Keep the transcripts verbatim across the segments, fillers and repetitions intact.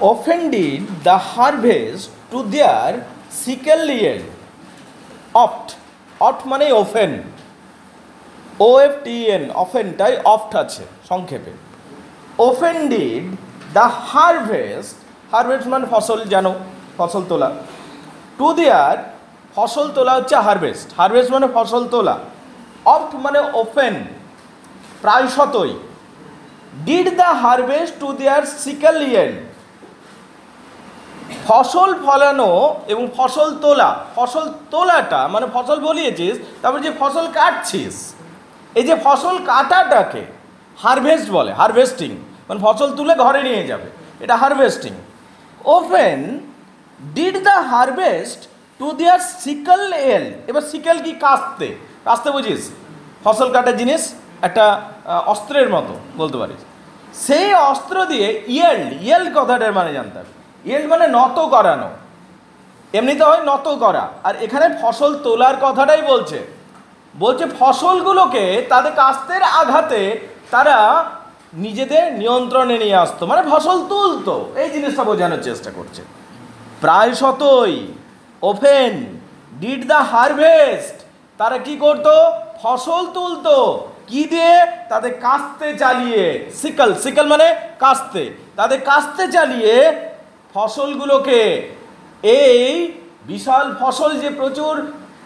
often did the harvest to their sickle yield. Oft, oft माने often, O F T N, often टाइ oft आचे, संक्षेपे. Often did the harvest, harvest मान फसल जानो, फसल तोला. To their फसल तोला अच्छा harvest, harvest माने फसल तोला. Oft माने often, प्रायश तोई. Did the harvest to their sickle yield. फसल फलानो एवं फसल तोला फसल तोलाटा माने फसल बोलिएছিস তারপর যে फसल কাটছিস এই যে फसल কাটাটাকে হারভেস্ট বলে হারভেস্টিং মানে फसल তুলে ঘরে নিয়ে যাবে এটা harvesting often did the harvest to their sickle end এবার সিকল কি কাস্তে কাস্তে বুঝিস फसल কাটা জিনিস একটা অস্ত্রের মতো বলতে পারিস সেই অস্ত্র দিয়ে yield yield কথাটার মানে জানতে হবে येल्ड माने नतो करानो एमनिते हय नतो करा और एखाने फसल तोलार कथाटाई बोलछे बोलछे फसलगुलोके तादेर कास्तेर आघाते तारा निजेदेर नियंत्रणे निये आसतो माने फसल तुलतो एई जिनिसटा बोझानोर चेष्टा करछे प्रायशतई ओफेन डिड द हार्वेस्ट तारा कि करतो फसल तुलतो कि दिये तादेर कास्ते चालिये सिकल सिकल माने कास्ते तादेर कास्ते चालिये ফসলগুলোকে এই বিশাল ফসল যে প্রচুর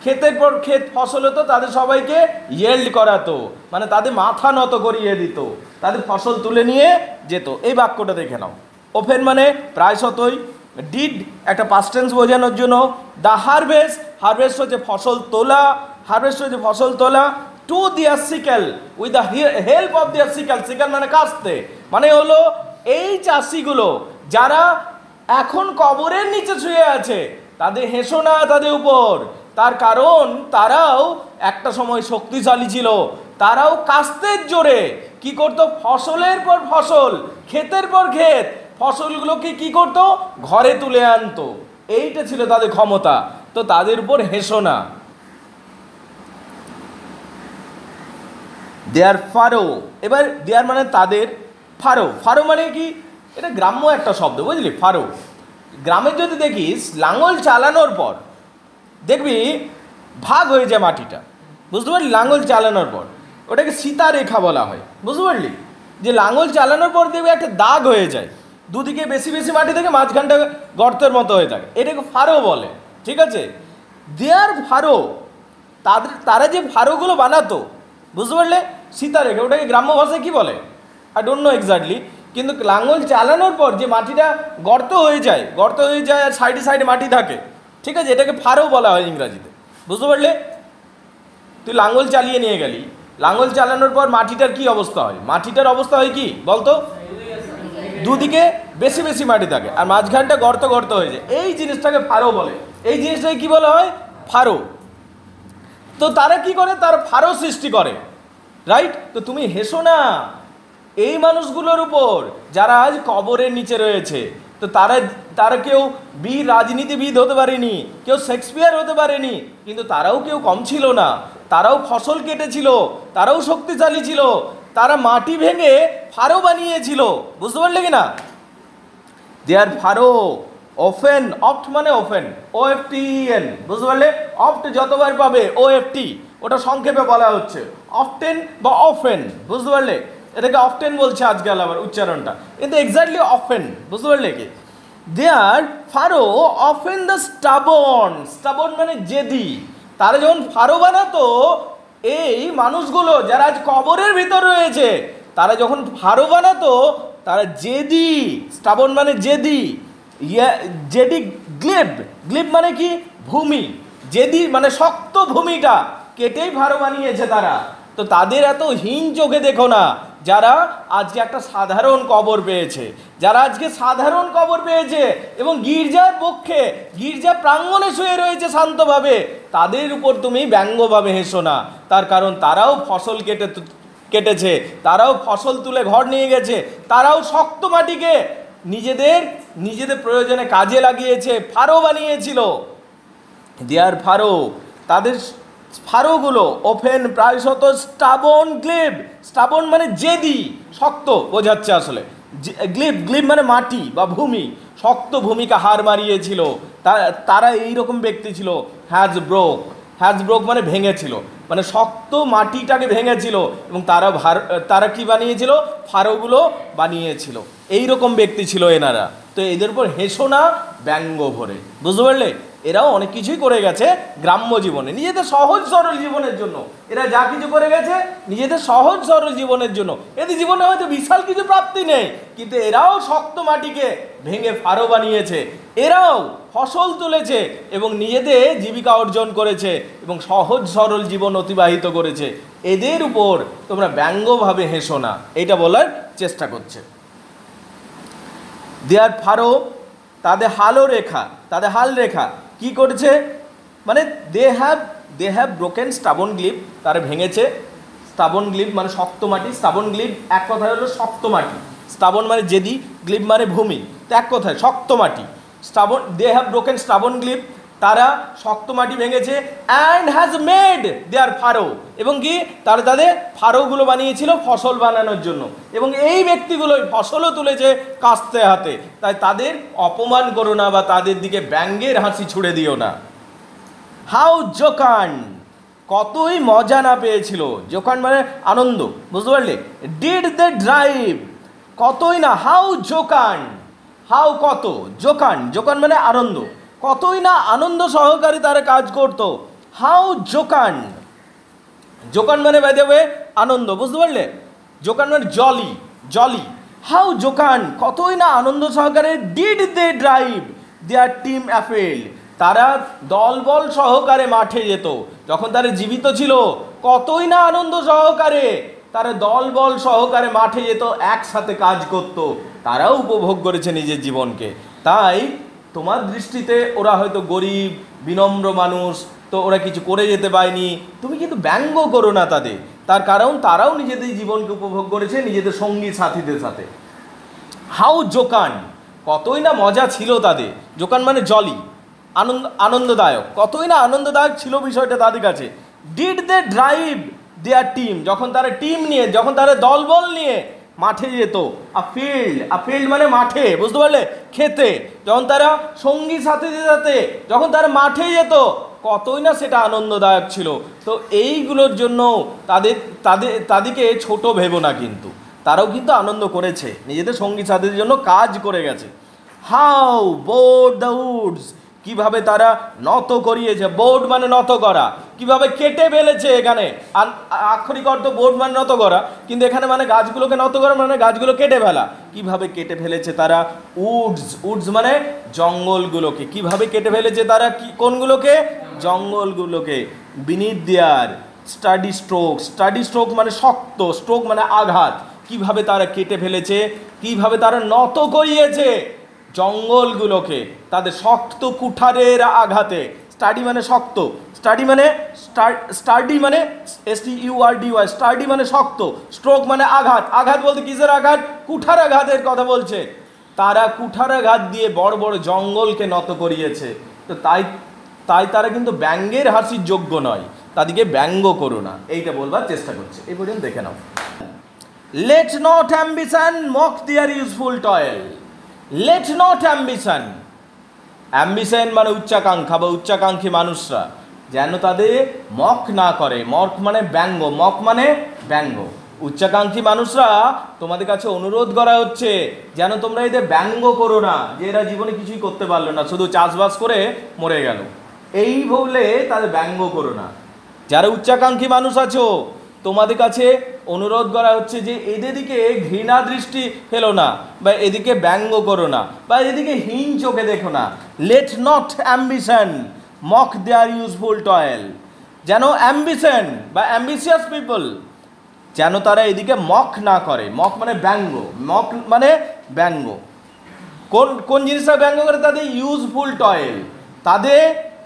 ক্ষেতের পর ক্ষেত ফসল হতো তাদের সবাইকে ইয়েল্ড করাতো মানে তাদের মাথা নত করিয়ে দিত তাদের ফসল তুলে নিয়ে যেত এই বাক্যটা দেখে নাও ওপেন মানে প্রায়শতই ডিড একটা পাস্ট টেন্স বোঝানোর জন্য দা হারভেস্ট হারভেস্ট হচ্ছে ফসল তোলা হারভেস্ট হচ্ছে ফসল তোলা to their sickle with the help of their sickle sickle মানে কাস্তে মানে হলো এই চাষিগুলো যারা এখন কবরের নিচে শুয়ে আছে তাদের হেসো না তাদের উপর তার কারণ তারাও একটা সময় শক্তিশালী ছিল তারাও কাস্তের জোরে কি করত ফসলের পর ফসল ক্ষেতের পর ক্ষেত ফসলগুলোকে কি করত ঘরে তুলে আনতো এইটা ছিল তাদের ক্ষমতা তো তাদের উপর হেসো না দেয়ার ফারো এবার দেয়ার মানে তাদের ফারো ফারো মানে কি এটা গ্রাম্য একটা শব্দ বুঝলি ফারো গ্রামে যদি দেখিস লাঙ্গল চালানোর পর দেখবি ভাগ হয়ে যায় মাটিটা বুঝতে পারলি লাঙ্গল চালানোর পর ওটাকে সীতা রেখা বলা হয় বুঝতে পারলি যে লাঙ্গল চালানোর পর দেখবি একটা দাগ হয়ে যায় দুদিকে বেশি বেশি মাটি থেকে মাঝখানটা গর্তের মতো হয়ে থাকে এটাকে ফারো বলে ঠিক আছে দেয়ার ফারো তাদের তারা যে ফারোগুলো বানাতো বুঝতে পারলে সীতা রেখা ওটাকে গ্রাম্য ভাষায় কী বলে আই ডোন্ট নো এক্স্যাক্টলি কিন্তু লাঙ্গল চালানোর পর যে মাটিটা গর্ত হয়ে যায় গর্ত হয়ে যায় আর সাইডে সাইডে মাটি থাকে ঠিক আছে এটাকে ফারো বলা হয় ইংরেজিতে বুঝতে পারলে তুই লাঙ্গল চালিয়ে নিয়ে গেলি লাঙ্গল চালানোর পর মাটিটার কি অবস্থা হয় মাটিটার অবস্থা হয় কি বলতো দুদিকে বেশি বেশি মাটি থাকে আর মাঝখানটা গর্ত গর্ত হয়ে যায় এই জিনিসটাকে ফারো বলে এই জিনিসটাকে কি বলা হয় ফারো তো তারা কি করে তারা ফারো সৃষ্টি করে রাইট তো তুমি হেসো না এই মানুষগুলোর উপর যারা আজ কবরের নিচে রয়েছে তো তারা তারা কেউ বীর রাজনীতিবিদ হতে পারেনি কেউ শেক্সপিয়ার হতে পারেনি কিন্তু তারাও কেউ কম ছিল না তারাও ফসল কেটেছিল তারাও শক্তিশালী ছিল তারা মাটি ভেঙে ফারো বানিয়েছিল বুঝতে পারলে কি না দেয়ার ফারো অফেন অফট মানে often O F T N বুঝতে পারলে অফট যতবার পাবে ও এফ টি ওটা সংক্ষেপে বলা হচ্ছে অফটেন বা অফেন বুঝতে পারলে এটাকে অফটেন বলছে আজকাল আবার উচ্চারণটা কিন্তু এক্স্যাক্টলি অফেন বুঝতে পারলে কি their furrow often the stubborn stubborn মানে জেদি তারা যখন ফারো বানাতো এই মানুষগুলো যারা আজ কবরের ভিতর রয়েছে তারা যখন ফারো বানাতো তারা জেদি স্টাবর্ন মানে জেদি জেদি গ্লিব গ্লিব মানে কি ভূমি জেদি মানে শক্ত ভূমিটা কেটেই ফারো বানিয়েছে তারা তো তাদের এত হীন চোখে দেখো না যারা আজকে একটা সাধারণ কবর পেয়েছে যারা আজকে সাধারণ কবর পেয়েছে এবং গির্জার পক্ষে গির্জা প্রাঙ্গণে শুয়ে রয়েছে শান্তভাবে তাদের উপর তুমি ব্যঙ্গভাবে হেসো না তার কারণ তারাও ফসল কেটে কেটেছে তারাও ফসল তুলে ঘর নিয়ে গেছে তারাও শক্ত মাটিকে নিজেদের নিজেদের প্রয়োজনে কাজে লাগিয়েছে ফারো বানিয়েছিল দেয়ার ফারো তাদের ফারোগুলো ওফেন প্রায়শত স্টাবন গ্লিব স্টাবন মানে জেদি শক্ত বোঝাচ্ছে আসলে ग्लिब ग्लिब माने माटी बा भूमि शक्त भूमिका हार मारिएछिलो तारा एई रकम व्यक्ति छिलो हैज ब्रोक हैज ब्रोक माने भेंगेछिलो माने शक्त माटिटाके भेंगेछिलो एबं तारा तारा कि बानिएछिलो फारोगुलो बानिएछिलो एई रकम व्यक्ति छिलो एनारा। तो एदेर उपर हेसो ना व्यंग भरे बुझते पारले एराও অনেক কিছুই করে গেছে গ্রাম্য জীবনে নিজেদের সহজ সরল জীবনের জন্য এরা যা কিছু করে গেছে নিজেদের সহজ সরল জীবনের জন্য এদের জীবনে হয়তো বিশাল কিছু প্রাপ্তি নেই কিন্তু এরাও শক্ত মাটিকে ভেঙে ফাড়ো বানিয়েছে এরাও ফসল তুলেছে এবং নিজেদের জীবিকা অর্জন করেছে এবং সহজ সরল জীবন অতিবাহিত করেছে এদের উপর তোমরা ব্যঙ্গভাবে হেসো না এটা বলার চেষ্টা করছে। দেয়ার ফাড়ো তাদের হালো রেখা তাদের হাল রেখা কি করছে মানে they have they have broken stubborn glebe তারা ভেঙেছে স্টাবন গ্লিব মানে শক্ত মাটি স্টাবন গ্লিব এক কথায় হলো শক্ত মাটি স্টাবন মানে জেদি গ্লিব মানে ভূমি তো এক কথায় শক্ত মাটি স্টাবন দে হ্যাভ ব্রোকেন স্টাবন গ্লিব তারা শক্ত মাটি ভেঙেছে and has made their furrow এবং কি তারা তাদের ফারোগুলো বানিয়েছিল ফসল বানানোর জন্য এবং এই ব্যক্তিগুলোই ফসলও তুলেছে কাস্তে হাতে তাই তাদের অপমান করো না বা তাদের দিকে ব্যঙ্গের হাসি ছুড়ে দিও না। হাউ জোকান কতই মজা না পেয়েছিল জোকান মানে আনন্দ বুঝতে পারলে ডিড দে ড্রাইভ কতই না হাউ জোকান হাউ কত জোকান জোকান মানে আনন্দ কতই না আনন্দ সহকারে তারা কাজ করত হাউ জোকান জোকান মানে বাই দ্য ওয়ে আনন্দ বুঝতে পারলে জোকান মানে জলি জলি হাউ জোকান কতই না আনন্দ সহকারে did they drive their team afield তারা দলবল সহকারে মাঠে যেত যখন তারা জীবিত ছিল কতই না আনন্দ সহকারে তারা দলবল সহকারে মাঠে যেত একসাথে কাজ করত তারাও উপভোগ করেছে নিজের জীবনকে। তাই তোমার দৃষ্টিতে ওরা হয়তো গরিব বিনম্র মানুষ তো ওরা কিছু করে যেতে পারেনি তুমি কিন্তু ব্যঙ্গ করো না তাদের তার কারণ তারাও নিজেদের জীবনকে উপভোগ করেছে নিজেদের সঙ্গী সাথীদের সাথে। হাউ জোকান কতই না মজা ছিল তাদের জোকান মানে জলি আনন্দ আনন্দদায়ক কতই না আনন্দদায়ক ছিল বিষয়টা তাদের কাছে। Did they drive their team যখন তারা টিম নিয়ে যখন তারা দলবল নিয়ে মাঠে যেত আ ফিল্ড আ ফিল্ড মানে মাঠে বুঝতে পারলে খেতে যখন তারা সঙ্গী সাথীদের সাথে যখন তারা মাঠে যেত কতই না সেটা আনন্দদায়ক ছিল। তো এইগুলোর জন্য তাদের তাদের তাদেরকে ছোটো ভেবো না কিন্তু তারাও কিন্তু আনন্দ করেছে নিজেদের সঙ্গী সাথীদের জন্য কাজ করে গেছে। হাউ বোর্ড দ্য উডস কীভাবে তারা নত করিয়েছে বোর্ড মানে নত করা কীভাবে কেটে ফেলেছে এখানে আক্ষরিক অর্থ বোর্ড মানে নত করা কিন্তু এখানে মানে গাছগুলোকে নত করা মানে গাছগুলো কেটে ফেলা কীভাবে কেটে ফেলেছে তারা উডস উডস মানে জঙ্গলগুলোকে কীভাবে কেটে ফেলেছে তারা কি কোনগুলোকে জঙ্গলগুলোকে। Beneath their sturdy stroke sturdy stroke মানে শক্ত স্ট্রোক মানে আঘাত কীভাবে তারা কেটে ফেলেছে কীভাবে তারা নত করিয়েছে জঙ্গলগুলোকে তাদের শক্ত কুঠারের আঘাতে স্টাডি মানে শক্ত স্টাডি মানে স্টাডি মানে S T U R D Y sturdy মানে শক্ত স্ট্রোক মানে আঘাত আঘাত বলতে কিসের আঘাত কুঠার আঘাতের কথা বলছে তারা কুঠার আঘাত দিয়ে বড় বড় জঙ্গলকে নত করিয়েছে। তো তাই তাই তারা কিন্তু ব্যঙ্গের হাসির যোগ্য নয় তাদেরকে ব্যঙ্গ করো না এইটা বলবার চেষ্টা করছে এই পর্যন্ত দেখে নাও। Let not ambition mock their useful toil let not ambition ambition মানে উচ্চাকাঙ্ক্ষা বা উচ্চাকাঙ্ক্ষী মানুষরা যেন তাদের মক না করে মক মানে ব্যঙ্গ মক মানে ব্যঙ্গ উচ্চাকাঙ্ক্ষী মানুষরা তোমাদের কাছে অনুরোধ করা হচ্ছে যেন তোমরা এদের ব্যঙ্গ করো না যে এরা জীবনে কিছুই করতে পারলো না শুধু চাষবাস করে মরে গেল এই বলে তাদের ব্যঙ্গ করো না। যারা উচ্চাকাঙ্ক্ষী মানুষ আছো তোমাদের কাছে অনুরোধ করা হচ্ছে যে এদেরকে ঘৃণা দৃষ্টি ফেলো না বা এদিকে ব্যঙ্গ করো না বা এদিকে হীন চোখে দেখো না। Let not ambition mock their useful toil যেন অ্যাম্বিশন বা অ্যাম্বিশিয়াস পিপল যেন তারা এদিকে মক না করে মক মানে ব্যঙ্গ মক মানে ব্যঙ্গ কোন কোন জিনিসটা ব্যঙ্গ করে তাদের ইউজফুল টয়েল তাদের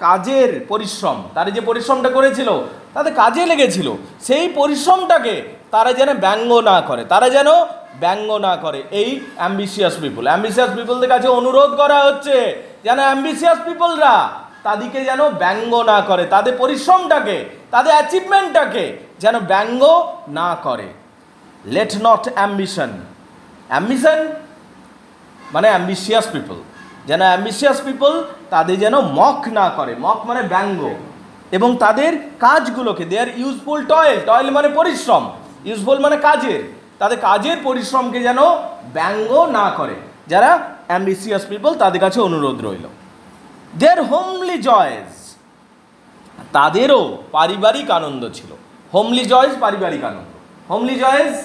কাজের পরিশ্রম তারা যে পরিশ্রমটা করেছিল তাদের কাজে লেগেছিল সেই পরিশ্রমটাকে তারা যেন ব্যঙ্গ না করে তারা যেন ব্যঙ্গ না করে এই অ্যাম্বিশিয়াস পিপল অ্যাম্বিশিয়াস পিপলদের কাছে অনুরোধ করা হচ্ছে যেন অ্যাম্বিশিয়াস পিপলরা তাদেরকে যেন ব্যঙ্গ না করে তাদের পরিশ্রমটাকে তাদের অ্যাচিভমেন্টটাকে যেন ব্যঙ্গ না করে। লেট নট অ্যাম্বিশন ambition माने ambitious people जान ambitious people तादेर जान mock ना करे mock माने व्यंग्य एवं तादेर काजगुलो के they are useful toil toil माने परिश्रम useful माने काजेर तादेर काजेर परिश्रम के जान व्यंग्य ना करे যারা ambitious people তাদের কাছে অনুরোধ রইল their homely joys তাদেরও পারিবারিক আনন্দ ছিল homely joys পারিবারিক আনন্দ homely joys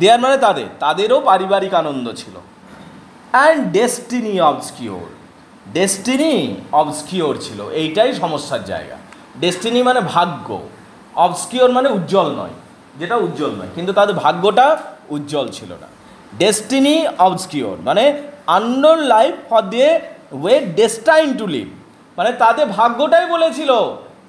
দেয়ার মানে তাদের তাদেরও পারিবারিক আনন্দ ছিল and destiny obscure destiny obscure ছিল এইটাই সমস্যার জায়গা destiny মানে ভাগ্য obscure মানে উজ্জ্বল নয় যেটা উজ্জ্বল নয় কিন্তু তাদের ভাগ্যটা উজ্জ্বল ছিল না डेस्टिनी अबस्क्योर माने unknown life for they were destined to live माने तादेर भाग्यटाई बोलेछिलो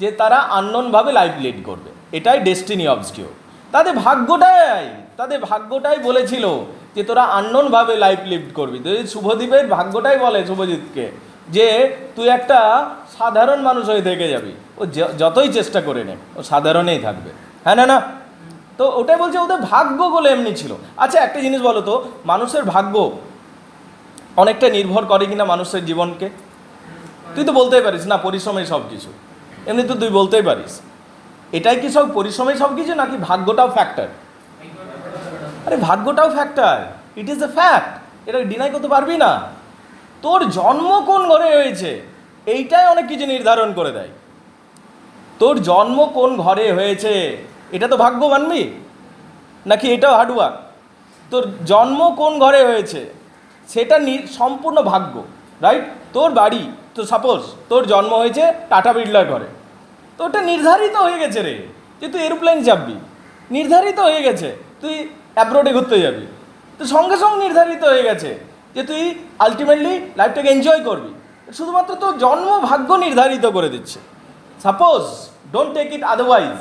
जे तारा अननोन भावे लाइफ लीड करबे एटाई डेस्टिनी अबस्क्योर तादेर भाग्यटाई तादेर भाग्यटाई बोलेछिलो जे तोरा अननोन भावे लाइफ लीड करबि तो शुभदीपेर भाग्यटाई बोले शुभजितके जे तुई एकटा साधारण मानुष हये थेके जाबि ओ जतोई चेष्टा करे ने ओ साधारणई थाकबे है ना ना तो ওটাই বলছে ওদের ভাগ্যগুলো এমনি ছিল আচ্ছা একটা জিনিস বলো তো মানুষের ভাগ্য অনেকটা নির্ভর করে কিনা মানুষের জীবনকে তুই তো বলতেই পারিস না পরিশ্রমেই সব কিছু এমনি তো তুই বলতেই পারিস এটাই কি সব পরিশ্রমেই সব কিছু নাকি ভাগ্যটাও ফ্যাক্টর আরে ভাগ্যটাও factor it is a fact এটা ডিনাই করতে পারবি না তোর জন্ম কোন ঘরে হয়েছে এইটাই অনেক কিছু নির্ধারণ করে দেয় তোর জন্ম কোন ঘরে হয়েছে এটা তো ভাগ্য মানবি নাকি এটাও হার্ডওয়ার্ক তোর জন্ম কোন ঘরে হয়েছে সেটা সম্পূর্ণ ভাগ্য রাইট তোর বাড়ি তো সাপোজ তোর জন্ম হয়েছে টাটা বিড়লার ঘরে তো ওটা নির্ধারিত হয়ে গেছে রে যে তুই এরোপ্লেন চাপবি নির্ধারিত হয়ে গেছে তুই অ্যাব্রোডে ঘুরতে যাবি তো সঙ্গে সঙ্গে নির্ধারিত হয়ে গেছে যে তুই আলটিমেটলি লাইফটাকে এনজয় করবি শুধুমাত্র তোর জন্ম ভাগ্য নির্ধারিত করে দিচ্ছে suppose don't take it otherwise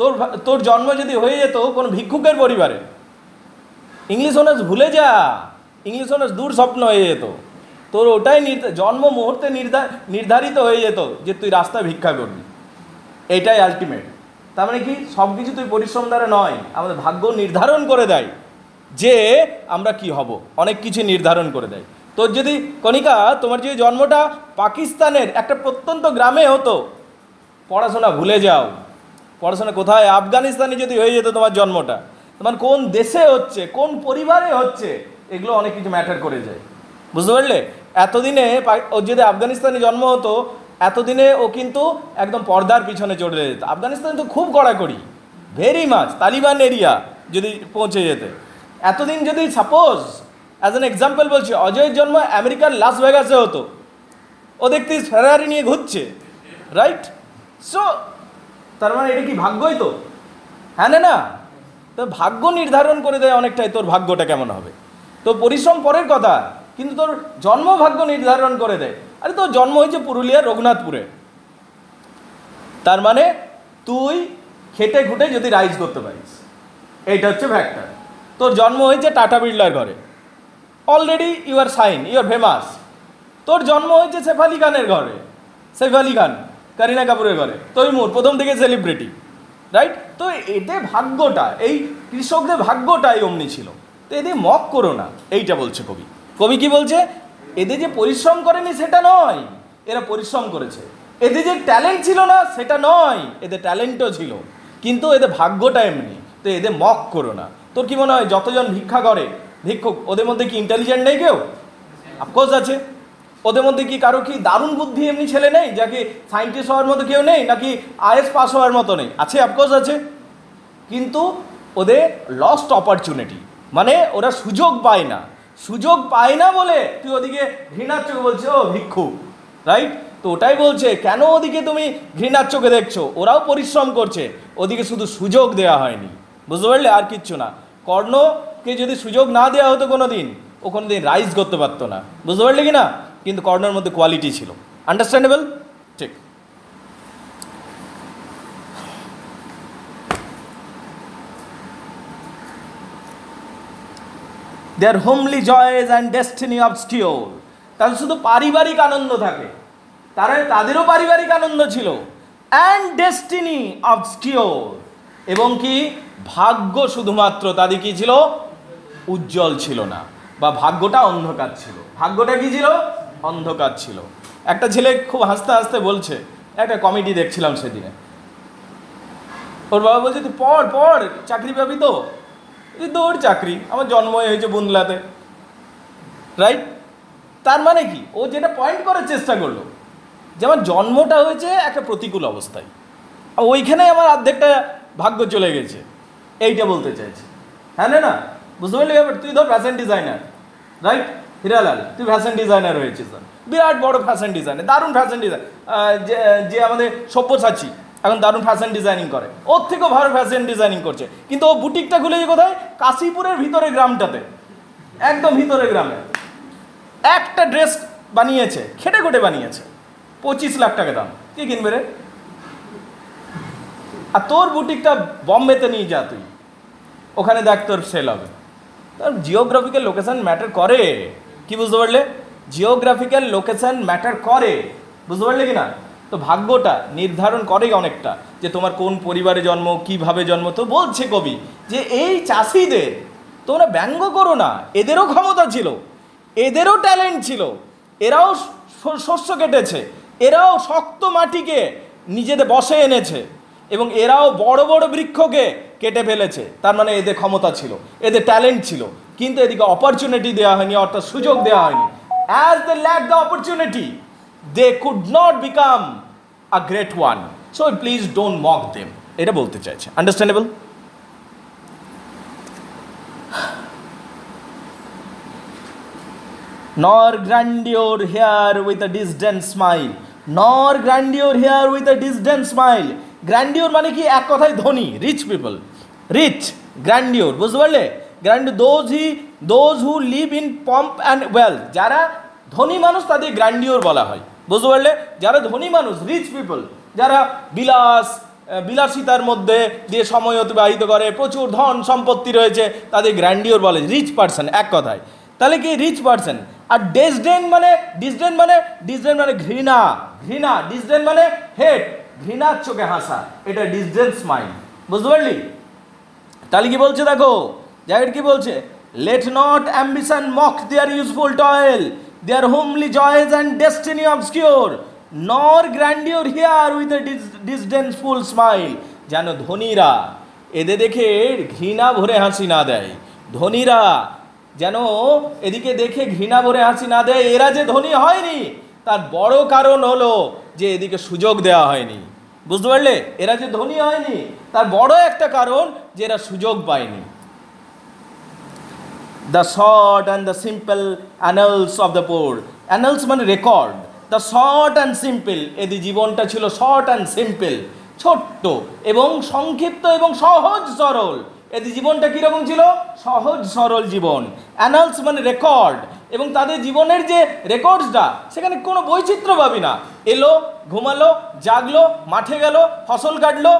তোর তোর জন্ম যদি হয়ে যেত কোন ভিক্ষুকের পরিবারে ইংলিশ অনার্স ভুলে যা ইংলিশ অনার্স দূর স্বপ্ন হয়ে যেত তোর ওটাই জন্ম মুহূর্তে নির্ধারিত হয়ে যেত যে তুই রাস্তা ভিক্ষা করবি এটাই আলটিমেট তার মানে কি সব কিছু তুই পরিশ্রম দ্বারা নয় আমাদের ভাগ্য নির্ধারণ করে দেয় যে আমরা কি হব অনেক কিছু নির্ধারণ করে দেয় তোর যদি কণিকা তোমার যে জন্মটা পাকিস্তানের একটা প্রত্যন্ত গ্রামে হতো পড়াশোনা ভুলে যাও পড়াশোনা কোথায় আফগানিস্তানে যদি হয়ে যেত তোমার জন্মটা তোমার কোন দেশে হচ্ছে কোন পরিবারে হচ্ছে এগুলো অনেক কিছু ম্যাটার করে যায় বুঝতে পারলে এতদিনে ও যদি আফগানিস্তানে জন্ম হতো এতদিনে ও কিন্তু একদম পর্দার পিছনে চলে যেত আফগানিস্তান তো খুব কড়াকড়ি ভেরি মাচ তালিবান এরিয়া যদি পৌঁছে যেতে এতদিন যদি সাপোজ অ্যাজ অ্যান এক্সাম্পল বলছি অজয়ের জন্ম আমেরিকার লাস ভেগাসে হতো ও দেখতে ফেরারি নিয়ে ঘুরছে রাইট সো তার মানে এটা কি ভাগ্যই তো হ্যাঁ না না তো ভাগ্য নির্ধারণ করে দেয় অনেকটাই তোর ভাগ্যটা কেমন হবে তো পরিশ্রম পরের কথা কিন্তু তোর জন্ম ভাগ্য নির্ধারণ করে দেয় আরে তোর জন্ম হয়েছে পুরুলিয়ার রঘুনাথপুরে তার মানে তুই খেটে খুঁটে যদি রাইজ করতে পারিস এইটা হচ্ছে ফ্যাক্টর তোর জন্ম হয়েছে টাটা বিড়লার ঘরে already you are sign you are famous তোর জন্ম হয়েছে সেফ আলি খানের ঘরে সেফ আলি খান करीना कपूर घरे तैमूर प्रथम दिखे सेलिब्रिटी राइट तो ये भाग्यटा कृषक भाग्यटाई अमनी छो तो ये मक करो ना यहीटा बोलছে कवि कवि कि बोलছে এদের যে পরিশ্রম করেনি সেটা নয় এরা পরিশ্রম করেছে এদের যে ট্যালেন্ট ছিল না সেটা নয় এদের ট্যালেন্টও ছিল কিন্তু এদের ভাগ্যটা এমনি তো এদের মক করো না তোর কি মনে হয় যতজন ভিক্ষা করে ভিক্ষুক ওদের মধ্যে কি ইন্টেলিজেন্ট নেই কেউ অফকোর্স আছে ওদের মধ্যে কি কারো কি দারুণ বুদ্ধি এমনি ছেলে নেই যাকে সায়েন্টিস্ট হওয়ার মতো কেউ নেই নাকি আইএস পাস হওয়ার মতো নেই আছে অফকোর্স আছে কিন্তু ওদের লস্ট অপরচুনিটি মানে ওরা সুযোগ পায় না সুযোগ পায় না বলে তুই ওদিকে ঘৃণার চোখে বলছো ও ভিক্ষুক রাইট তো ওটাই বলছে কেন ওদিকে তুমি ঘৃণার চোখে দেখছো ওরাও পরিশ্রম করছে ওদিকে শুধু সুযোগ দেওয়া হয়নি বুঝতে পারলে আর কিচ্ছু না কর্ণকে যদি সুযোগ না দেওয়া হতো কোনো দিন ও কোনো দিন রাইজ করতে পারতো না বুঝতে পারলে কি না কিন্তু কর্ণের মধ্যে কোয়ালিটি ছিল আন্ডারস্ট্যান্ডেবল ঠিক their homely joys and destiny obscure তাদের শুধু পারিবারিক আনন্দ থাকে তারা তাদেরও পারিবারিক আনন্দ ছিল অ্যান্ড ডেস্টিনি অবস্কিওর এবং কি ভাগ্য শুধুমাত্র তাদের কি ছিল उज्जवल छिलो ना बा भाग्यटा अंधकार छिलो भाग्यटा कि छिलो अंधकार छिलो एक झेले खूब हासते हासते बोलछे एक कमेडी देखछिलाम सेदिने और बाबा बोलछे तुई पढ़ पढ़ चाकरी पाबी तो दौड़ चाकरी आमार जन्मई हयेछे बुंदलाते राइट तार माने कि ओ जेटा पॉइंट करार चेष्टा करलो যে আমার জন্মটা হয়েছে একটা প্রতিকূল অবস্থায় আর ওইখানেই আমার অর্ধেকটা ভাগ্য চলে গেছে এইটা বলতে চাইছি হ্যাঁ না না বুঝতে পারলি ব্যাপার তুই ধর ফ্যাশন ডিজাইনার রাইট হিরালাল তুই ফ্যাশন ডিজাইনার হয়েছিস বিরাট বড় ফ্যাশন ডিজাইনার দারুণ ফ্যাশন ডিজাইন যে যে আমাদের সব্যসাচী এখন দারুণ ফ্যাশন ডিজাইনিং করে ওর থেকেও ভালো ফ্যাশন ডিজাইনিং করছে কিন্তু ও বুটিকটা খুলেছে কোথায় কাশীপুরের ভিতরে গ্রামটাতে একদম ভিতরে গ্রামে একটা ড্রেস বানিয়েছে খেটে খুটে বানিয়েছে पचिस लाख टाका दाम के किनबे रे आ तोर बुटिकटा बम्बेते निये जा तुई ओखाने देख तोर सेल होबे तोर जिओग्राफिकल लोकेशन मैटर करे कि बुझते पारले जिओग्राफिकल लोकेशन मैटर करे बुझते पारले कि ना तो भाग्यटा निर्धारण करे अनेकटा जे तोमार कोन परिवारे जन्म किभाबे जन्म तो बोलछे कवि जे एई चाषीदेर तोमरा व्यंग करो ना एदेरो क्षमता छिलो एदेरो टैलेंट छिलो एराओ शस्य केटेछे एराओ शक्त माटी के निजेदे बसे एनेछे एबं एराओ बड़ो बड़ो वृक्ष के केटे फेलेछे तार माने एदे क्षमता छिलो एदे टैलेंट छिलो किन्तु एदिके अपरचुनिटी देया हयनि अर्थात सुयोग देया हयनि as they lack the opportunity they could not become a great one so please don't mock them एटा बोलते चाइछे अंडारस्टैंडेबल Nor grandeur here with a distant smile. Nor grandeur here with a distant smile. Grandeur माने कि एक कथाई धनी, rich people, rich grandeur. बुझते Parle? Grandeur those he those who live in pomp and wealth. যারা ধনী মানুষ তাদের grandeur বলা হয়। বুঝতে পারলে? যারা ধনী মানুষ, rich people, যারা বিলাস বিলাসিতার মধ্যে দিয়ে সময় অতিবাহিত করে, প্রচুর ধন সম্পত্তি রয়েছে, তাদের grandeur বলে, rich person এক কথাই। তাহলে কি rich person? আর ডিসডেন মানে ডিসডেন মানে ডিসডেন মানে ঘৃণা ঘৃণা ডিসডেন মানে হেট ঘৃণার চোখে হাসা এটা ডিসডেন স্মাইল বুঝতে পারলি তাহলে কি বলছে দেখো জায়গাট কি বলছে let not ambition mock their useful toil their homely joys and destiny obscure nor grandeur hear with a disdainful smile যেন ধনীরা এদের দেখে ঘৃণা ভরে হাসি না দেয় ধনীরা যেন এদিকে দেখে ঘৃণা ভরে হাসি না দেয় এরা যে ধনী হয়নি তার বড় কারণ হলো যে এদিকে সুযোগ দেওয়া হয়নি বুঝতে পারলে এরা যে ধনী হয়নি তার বড় একটা কারণ যে এরা সুযোগ পায়নি the short and the simple annals of the poor annals মানে record the short and simple এদি জীবনটা ছিল শর্ট অ্যান্ড সিম্পল ছোট্ট এবং সংক্ষিপ্ত এবং সহজ সরল এদি জীবনটা কি রকম ছিল সহজ সরল জীবন অ্যানালস মানে রেকর্ড এবং তাদের জীবনের যে রেকর্ডসটা সেখানে কোনো বৈচিত্র্য পাবি না এলো ঘুমালো জাগলো মাঠে গেল ফসল কাটলো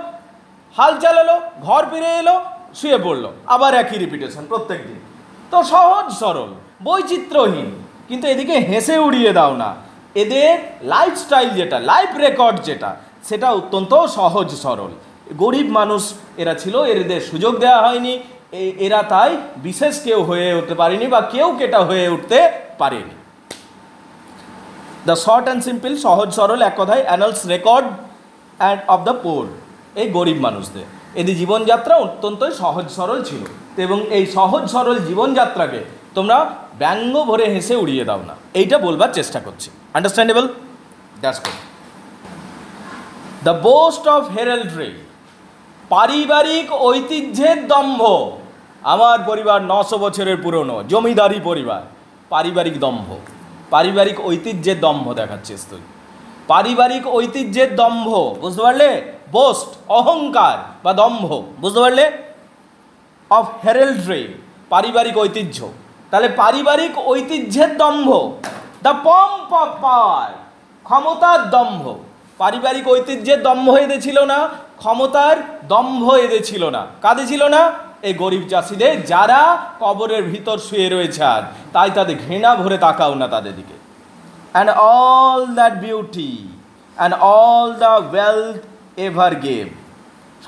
হাল চালালো ঘর ফিরে এলো শুয়ে পড়লো আবার একই রিপিটেশন প্রত্যেকদিন তো সহজ সরল বৈচিত্র্যহীন কিন্তু এদিকে হেসে উড়িয়ে দাও না এদের লাইফস্টাইল যেটা লাইফ রেকর্ড যেটা সেটা অত্যন্ত সহজ সরল गरीब मानुष एरा छिलो एदेर सुयोग देया हयनि एरा ताई विशेष केउ हये उठते पारेनि बा केउ केटा हये उठते पारेनि द शॉर्ट एंड सिम्पल सहज सरल एक कथाय annals record and of the poor ए गरीब मानुषदेर एदेर जीवन यात्रा अत्यंत सहज सरल छिलो एबं एई सहज सरल जीवन यात्राके तोमरा व्यंग भरे हेसे उड़िये दाओ ना एइटा बोलबार चेष्टा करछि understandable that's good the boast of heraldry पारिवारिक ऐतिह्य दम्भ आमार परिवार नौशो बछरेर पुरानो जमीदारी परिवार पारिवारिक दम्भ पारिवारिक ऐतिह्य दम्भ देखाच्छिस तुई पारिवारिक ऐतिह्य दम्भ बुझते पारले बोस्ट अहंकार बा दम्भ बुझते पारले अफ हेराल्ड्री पारिवारिक ऐतिह्य ताहले पारिवारिक ऐतिह्य दम्भ द पम्प अफ पावर क्षमतार दम्भ पारिवारिक ऐतिह्य दम्भ एदे छिलो ना क्षमतार दम्भ एदे छिलो ना कादे छिलो ना ए गरीब चाषीदेर जारा कबरेर भितर शुये रयेछे आज ताई तादेर घृणा भरे ताकाओ ना तादेर दिके and all that beauty and all the wealth ever gave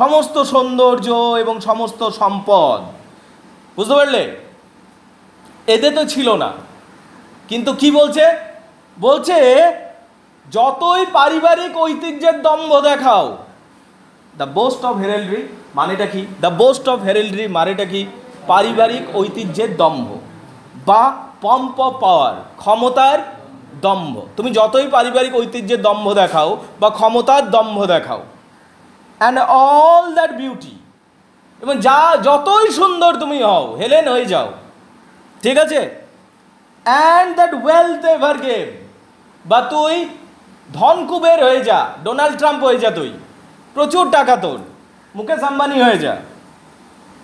समस्त सौंदर्य एवं समस्त सम्पद बुझते पारले এতে তো ছিল না। কিন্তু কি বলছে? বলছে যতই পারিবারিক ঐতিহ্যের দম্ভ দেখাও। দ্য বোস্ট অফ হেরেল্ড্রি মানেটা কি? দ্য বোস্ট অফ হেরেল্ড্রি মানেটা কি? পারিবারিক ঐতিহ্যের দম্ভ বা পম্প পাওয়ার, ক্ষমতার দম্ভ। তুমি যতই পারিবারিক ঐতিহ্যের দম্ভ দেখাও বা ক্ষমতার দম্ভ দেখাও, অ্যান্ড অল দ্যাট বিউটি, এবং যা যতই সুন্দর তুমি হও, হেলেন হয়ে যাও, ঠিক আছে, and that wealth ever gave, বা তুই ধন কুবের হয়ে যা, ডোনাল্ড ট্রাম্প হয়ে যা, তুই প্রচুর টাকা তোর, মুকেশ আম্বানি হয়ে যা,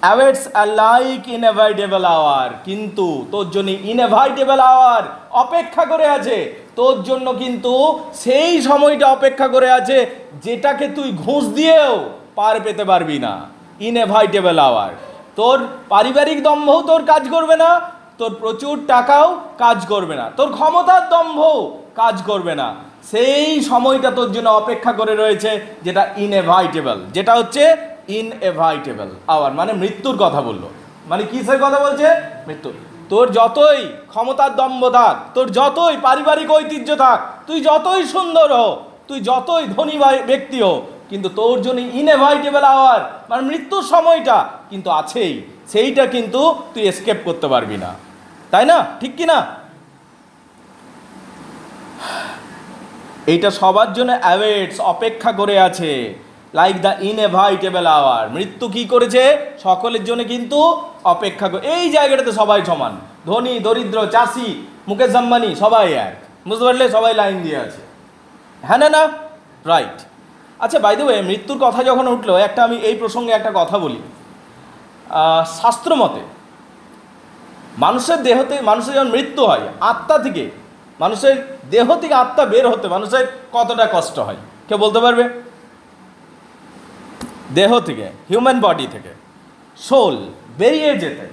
অ্যাওয়েটস আলাইক ইনএভাইটেবল আওয়ার, কিন্তু তোর জন্য ইনএভাইটেবল আওয়ার অপেক্ষা করে আছে, তোর জন্য কিন্তু সেই সময়টা অপেক্ষা করে আছে যেটাকে তুই ঘুষ দিয়েও পার পেতে পারবি না। ইনএভাইটেবল আওয়ার, তোর পারিবারিক দম্ভও তোর কাজ করবে না, তোর প্রচুর টাকাও কাজ করবে না, তোর ক্ষমতার দম্ভও কাজ করবে না, সেই সময়টা তোর জন্য অপেক্ষা করে রয়েছে যেটা ইনএভাইটেবল, যেটা হচ্ছে ইনএভাইটেবল আওয়ার, মানে মৃত্যুর কথা বললো। মানে কিসের কথা বলছে? মৃত্যু। তোর যতই ক্ষমতার দম্ভ থাক, তোর যতই পারিবারিক ঐতিহ্য থাক, তুই যতই সুন্দর হো, তুই যতই ধনী ব্যক্তি হো, কিন্তু তোর জন্য ইনএভাইটেবল আওয়ার মানে মৃত্যুর সময়টা কিন্তু আছেই, সেইটা কিন্তু তুই এসকেপ করতে পারবি না, তাই না? ঠিক কি না? এইটা সবার জন্য অ্যাওয়েটস, অপেক্ষা করে আছে, লাইক দ্য ইনএভাইটেবল আওয়ার। মৃত্যু কি করেছে? সকলের জন্য কিন্তু অপেক্ষা করে। এই জায়গাটাতে সবাই সমান, ধনী, দরিদ্র, চাষি, মুকেশ আম্বানি, সবাই এক, বুঝতে পারলে? সবাই লাইন দিয়ে আছে, হ্যাঁ না? না, রাইট। আচ্ছা, বাই দ্য ওয়ে, মৃত্যুর কথা যখন উঠলো, একটা আমি এই প্রসঙ্গে একটা কথা বলি। শাস্ত্র মতে মানুষের দেহতে, মানুষের যখন মৃত্যু হয়, আত্মা থেকে, মানুষের দেহ থেকে আত্মা বের হতে মানুষের কতটা কষ্ট হয় কেউ বলতে পারবে? দেহ থেকে, হিউম্যান বডি থেকে সোল বেরিয়ে যেতে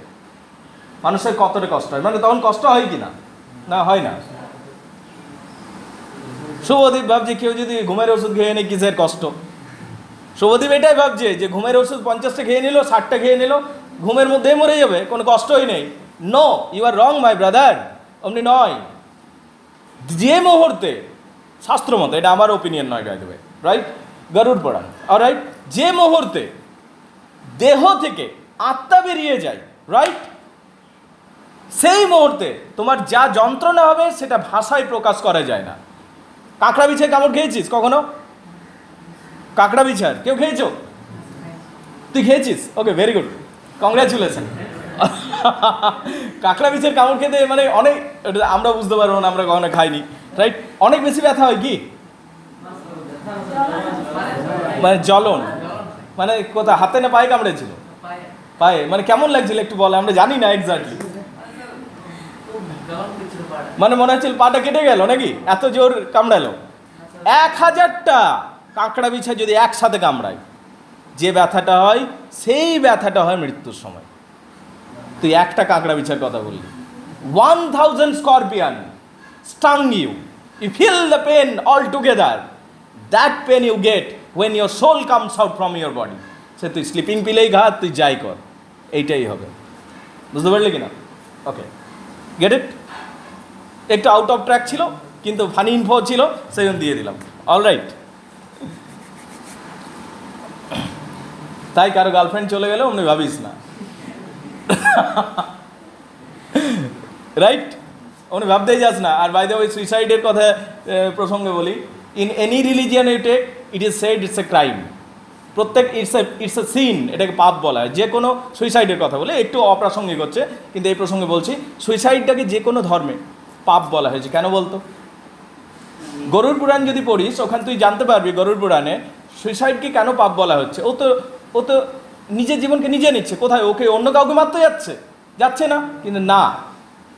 মানুষের কতটা কষ্ট হয়, মানে তখন কষ্ট হয় কি না? না, হয় না। শুভদীপ ভাবছে কেউ যদি ঘুমের ওষুধ খেয়ে নেয় কিসের কষ্ট। শুভদীপ এটাই ভাবছে যে ঘুমের ওষুধ পঞ্চাশটা খেয়ে নিল, ষাটটা খেয়ে নিল, ঘুমের মধ্যে মরে যাবে, কোনো কষ্টই নেই। No, you are wrong my brother, অমনি নয়। যে মুহূর্তে, শাস্ত্র মতে, এটা আমার ওপিনিয়ন নয় গাই দেবে, রাইট, গরুড় পড়া, অলরাইট, যে মুহূর্তে দেহ থেকে আত্মা বেরিয়ে যায়, রাইট, সেই মুহূর্তে তোমার যা যন্ত্রণা হবে সেটা ভাষায় প্রকাশ করা যায় না। কাঁকড়া বিছায় কামড় খেয়েছিস কখনো? কাঁকড়া বিছার কেউ খেয়েছ? তুই খেয়েছিস? Okay, very good, congratulation. কাঁকড়া বিছের কামড় খেতে মানে অনেক, আমরা বুঝতে পারবো না, আমরা কখনো খাইনি, রাইট। অনেক বেশি ব্যথা হয় কি? মানে জ্বলন, মানে কোথা, হাতে না পায়ে কামড়েছিল? পায়ে। মানে কেমন লাগছিল একটু বলে, আমরা জানি না এক্স্যাক্টলি, মানে মনে হচ্ছিল পাটা কেটে গেল নাকি, এত জোর কামড়ালো। এক হাজারটা কাঁকড়া বিছা যদি একসাথে কামড়ায়, যে ব্যথাটা হয় সেই ব্যথাটা হয় মৃত্যুর সময়। তুই একটা কাঁকড়া বিছার কথা বললি, one thousand scorpion stung you, you feel the pain all together, that pain you get when your soul comes out from your body. সে তুই স্লিপিং পিলেই ঘাত, তুই যাই কর, এইটাই হবে, বুঝতে পারলি কিনা? Okay, get it? একটু আউট অফ ট্র্যাক ছিল কিন্তু ফানি ইনফো ছিল, সেই জন্য দিয়ে দিলাম, অলরাইট। তাই কারো গার্লফ্রেন্ড চলে গেলে অমনি ভাবিস না, রাইট, অমনি ভাবতেই যাস না। আর বাই দ্য ওয়ে, সুইসাইডের কথা প্রসঙ্গে বলি, in any religion you take, it is said it's a crime, প্রত্যেক it's a it's a sin, এটাকে পাপ বলা হয়। যে কোনো সুইসাইডের কথা বলে, একটু অপ্রাসঙ্গিক হচ্ছে কিন্তু এই প্রসঙ্গে বলছি, সুইসাইডটাকে যে কোনো ধর্মে পাপ বলা হয়েছে। কেন বলতো? গরুর পুরাণ যদি পড়িস, ওখানে তুই জানতে পারবি গরুর পুরাণে সুইসাইডকে কেন পাপ বলা হচ্ছে। ও তো ও তো নিজের জীবনকে নিজে নিচ্ছে, কোথায় ওকে অন্য কাউকে মারতে যাচ্ছে যাচ্ছে না, কিন্তু না,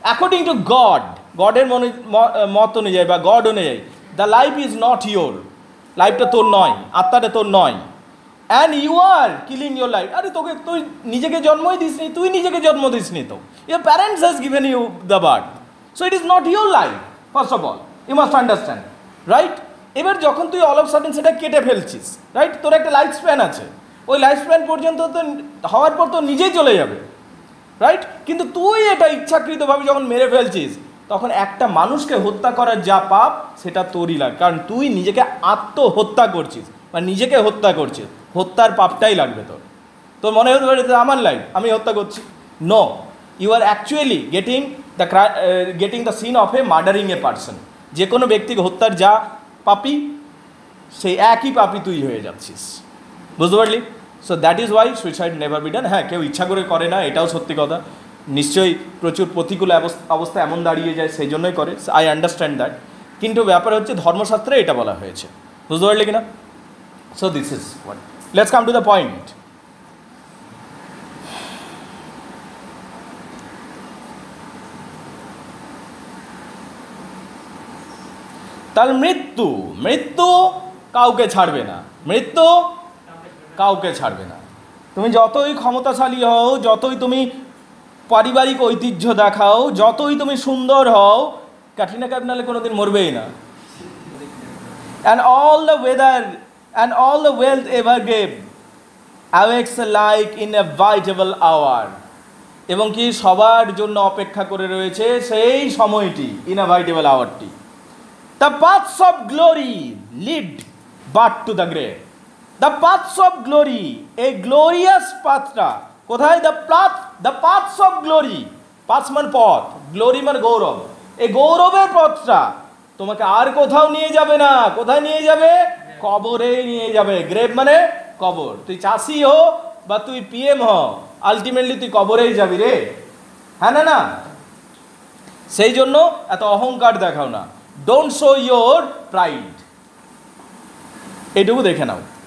অ্যাকর্ডিং টু গড, গডের মত অনুযায়ী বা গড অনুযায়ী, the life is not your, লাইফটা তোর নয়, আত্মাটা তোর নয়, and you are killing your life. আরে তোকে, তুই নিজেকে জন্মই দিসনি, তুই নিজেকে জন্ম দিসনি তো, your parents has given you the birth, so it is not your life, first of all you must understand, right? এবার যখন তুই all of sudden সেটা কেটে ফেলছিস, right, তোর একটা লাইফ স্প্যান আছে, ওই লাইফ স্প্যান পর্যন্ত তো হওয়ার পর তো নিজেই চলে যাবে, রাইট। কিন্তু তুই এটা ইচ্ছাকৃতভাবে যখন মেরে ফেলছিস তখন একটা মানুষকে হত্যা করার যা পাপ সেটা তোরই লাগে, কারণ তুই নিজেকে আত্মহত্যা করছিস বা নিজেকে হত্যা করছিস, হত্যার পাপটাই লাগবে তোর। তোর মনে হতে পারে আমার লাইফ আমি হত্যা করছি, no, you are actually getting the getting the sin of a murdering a person. যে কোনো ব্যক্তিকে হত্যার যা পাপি সেই একই পাপি তুই হয়ে যাচ্ছিস, বুঝতে পারলি? So that is why suicide never be done. হ্যাঁ, কেউ ইচ্ছা করে করে না, এটাও সত্যি কথা, নিশ্চয়ই প্রচুর প্রতিকূল অবস্থা এমন দাঁড়িয়ে যায় সেই জন্যই করে, আই আন্ডারস্ট্যান্ড দ্যাট। কিন্তু ব্যাপার হচ্ছে ধর্মশাস্ত্রে এটা বলা হয়েছে, বুঝতে পারলে কিনা? So this is what. Let's come to the point. তার মৃত্যু মৃত্যু কাউকে ছাড়বে না, মৃত্যু কাউকে ছাড়বে না। তুমি যতই ক্ষমতাশালী হও, যতই তুমি পারিবারিক ঐতিহ্য দেখাও, যতই তুমি সুন্দর হও, ক্যাটরিনা কাইফ নাহলে কোনোদিন মরবেই না। And all the weather and all the wealth ever gave awaits like in a ভাইটেবল hour. এবং কি সবার জন্য অপেক্ষা করে রয়েছে সেই সময়টি, ইন এ ভাইটেবল আওয়ারটি। The paths of glory lead but to the grave. The paths of glory, a glorious pathra. Kodhai the path, the paths of glory. Paths man path, glory man gaurav. A gauraver pathra. Tomake ar kothao niye jabe na. Kodhai niye jabe? Kobore niye jabe. Grave mane kobor. Tui chashi ho, ba tui P M ho. Ultimately tui koborei jabi re. Hai na na. Sei jonno eto অহংকার দেখাও না। Don't show your pride. এটুকু দেখে নাও।